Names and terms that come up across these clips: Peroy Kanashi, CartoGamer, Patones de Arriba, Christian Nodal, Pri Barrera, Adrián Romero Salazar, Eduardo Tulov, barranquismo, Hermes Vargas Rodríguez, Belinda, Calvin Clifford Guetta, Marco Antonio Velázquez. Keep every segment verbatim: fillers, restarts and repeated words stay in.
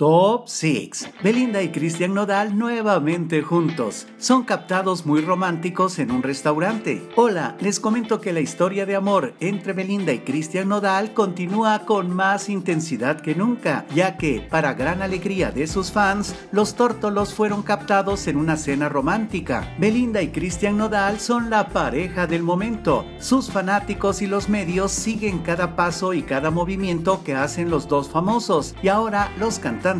Top seis. Belinda y Christian Nodal nuevamente juntos. Son captados muy románticos en un restaurante. Hola, les comento que la historia de amor entre Belinda y Christian Nodal continúa con más intensidad que nunca, ya que, para gran alegría de sus fans, los tórtolos fueron captados en una cena romántica. Belinda y Christian Nodal son la pareja del momento. Sus fanáticos y los medios siguen cada paso y cada movimiento que hacen los dos famosos, y ahora los cantantes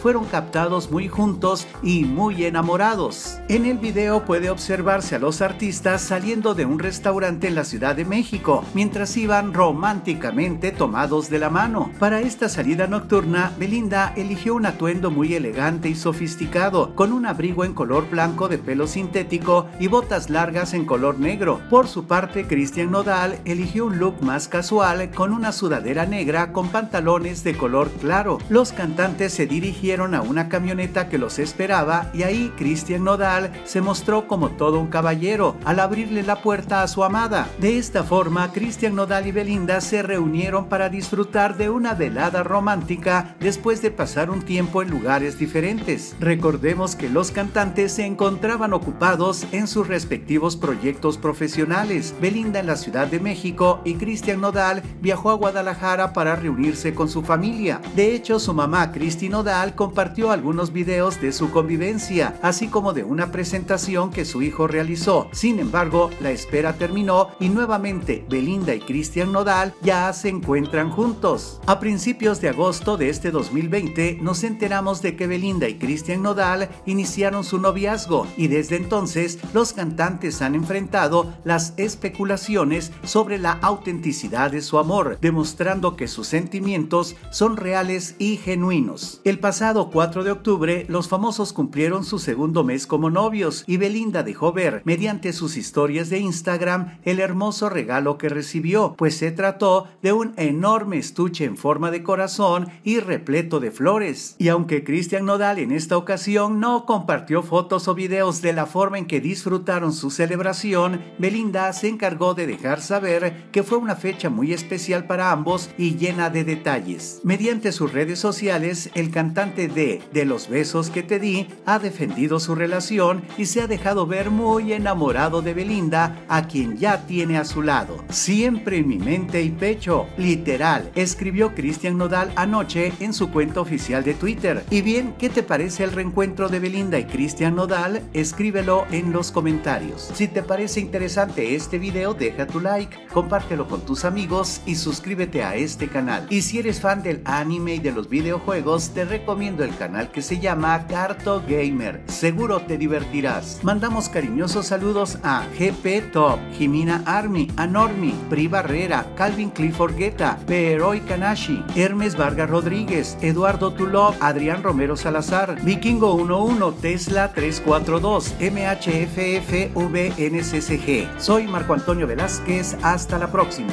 fueron captados muy juntos y muy enamorados. En el video puede observarse a los artistas saliendo de un restaurante en la Ciudad de México, mientras iban románticamente tomados de la mano. Para esta salida nocturna, Belinda eligió un atuendo muy elegante y sofisticado, con un abrigo en color blanco de pelo sintético y botas largas en color negro. Por su parte, Christian Nodal eligió un look más casual, con una sudadera negra con pantalones de color claro. Los cantantes se dirigieron a una camioneta que los esperaba, y ahí Christian Nodal se mostró como todo un caballero al abrirle la puerta a su amada. De esta forma, Christian Nodal y Belinda se reunieron para disfrutar de una velada romántica después de pasar un tiempo en lugares diferentes. Recordemos que los cantantes se encontraban ocupados en sus respectivos proyectos profesionales. Belinda en la Ciudad de México y Christian Nodal viajó a Guadalajara para reunirse con su familia. De hecho, su mamá Christian Nodal compartió algunos videos de su convivencia, así como de una presentación que su hijo realizó. Sin embargo, la espera terminó y nuevamente Belinda y Christian Nodal ya se encuentran juntos. A principios de agosto de este dos mil veinte nos enteramos de que Belinda y Christian Nodal iniciaron su noviazgo, y desde entonces los cantantes han enfrentado las especulaciones sobre la autenticidad de su amor, demostrando que sus sentimientos son reales y genuinos. El pasado cuatro de octubre, los famosos cumplieron su segundo mes como novios, y Belinda dejó ver, mediante sus historias de Instagram, el hermoso regalo que recibió, pues se trató de un enorme estuche en forma de corazón y repleto de flores. Y aunque Christian Nodal en esta ocasión no compartió fotos o videos de la forma en que disfrutaron su celebración, Belinda se encargó de dejar saber que fue una fecha muy especial para ambos y llena de detalles. Mediante sus redes sociales, el El cantante de De los besos que te di ha defendido su relación y se ha dejado ver muy enamorado de Belinda, a quien ya tiene a su lado. Siempre en mi mente y pecho, literal, escribió Christian Nodal anoche en su cuenta oficial de Twitter. Y bien, ¿qué te parece el reencuentro de Belinda y Christian Nodal? Escríbelo en los comentarios. Si te parece interesante este video, deja tu like, compártelo con tus amigos y suscríbete a este canal. Y si eres fan del anime y de los videojuegos, te recomiendo el canal que se llama CartoGamer. Seguro te divertirás. Mandamos cariñosos saludos a G P Top, Jimena Army, Anormi, Pri Barrera, Calvin Clifford Guetta, Peroy Kanashi, Hermes Vargas Rodríguez, Eduardo Tulov, Adrián Romero Salazar, Vikingo uno uno, Tesla tres cuatro dos, M H F F V N C C G. Soy Marco Antonio Velázquez. Hasta la próxima.